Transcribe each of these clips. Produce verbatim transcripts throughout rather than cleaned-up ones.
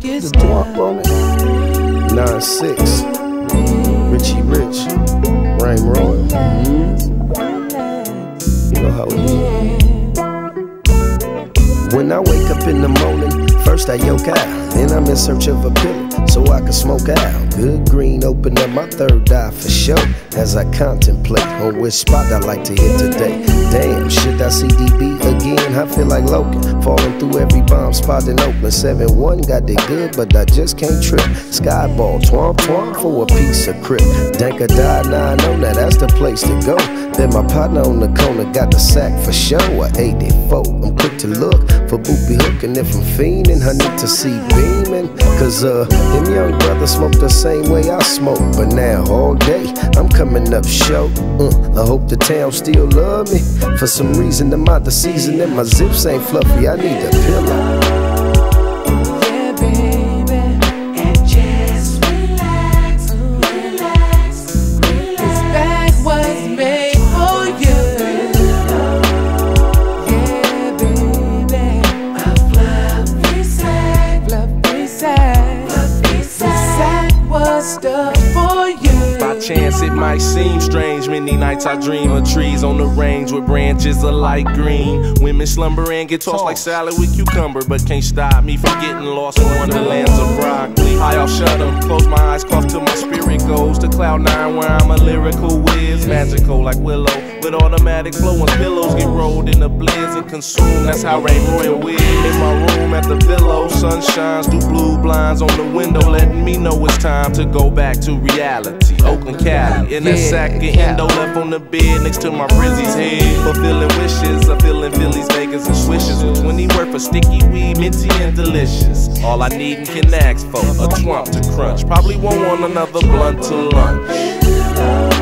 This is Mark Roman, nine six, Richie Rich, Rhyme Rowan. You know how it is. When I wake up in the morning, first I yoke out, then I'm in search of a pill so I can smoke out. Good green, open up my third eye for sure, as I contemplate on which spot I like to hit today. Damn, shit, I see D B again, I feel like Logan, falling through every bomb spot in Oakland. Seven one got it good, but I just can't trip. Skyball, twomp twomp for a piece of crip. Danka die, now I know, now that's the place to go. Then my partner on the corner got the sack for show. A eighty-four, I'm quick to look for booby hooking. If I'm fiending, I need to see beaming, cause uh, them young brothers smoke the same way I smoke. But now all day, I'm coming up show. uh, I hope the town still love me. For some reason, I'm out the season and my zips ain't fluffy. I need a pillow. Chance it might seem strange, many nights I dream of trees on the range with branches of light green. Women slumber and get tossed like salad with cucumber, but can't stop me from getting lost in wonderlands of broccoli. High off, shut them, close my eyes, cough till my spirit goes to cloud nine, where I'm a lyrical whiz, magical like willow with automatic flow. When pillows get rolled in the blizz and consumed, that's how Rain Royal is. In my room at the pillow, sun shines through blue blinds on the window, letting me know it's time to go back to reality. Oakland, Cali, in that yeah, sack of endo left on the bed next to my Brizzy's head. Fulfilling wishes, I'm feeling Phillies, Vegas, and swishes with twenty worth of sticky weed, minty and delicious. All I need and can ask for, a twump to crunch. Probably won't want another blunt to lunch.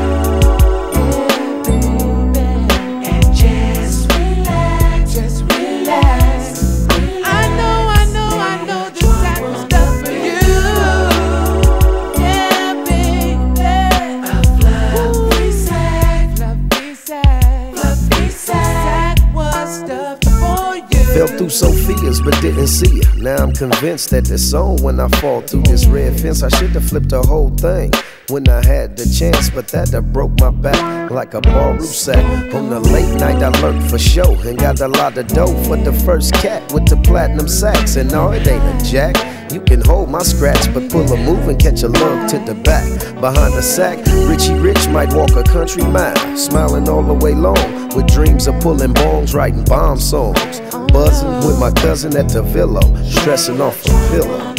Fell through Sophia's but didn't see her. Now I'm convinced that this on when I fall through this red fence. I should have flipped the whole thing when I had the chance, but that that broke my back like a bar roof sack. On the late night I lurked for show and got a lot of dough for the first cat with the platinum sacks. And no, it ain't a jack, you can hold my scratch, but pull a move and catch a lug to the back. Behind the sack, Richie Rich might walk a country mile, smiling all the way long with dreams of pulling bombs, writing bomb songs. Buzzing with my cousin at the villa, stressing off the pillow.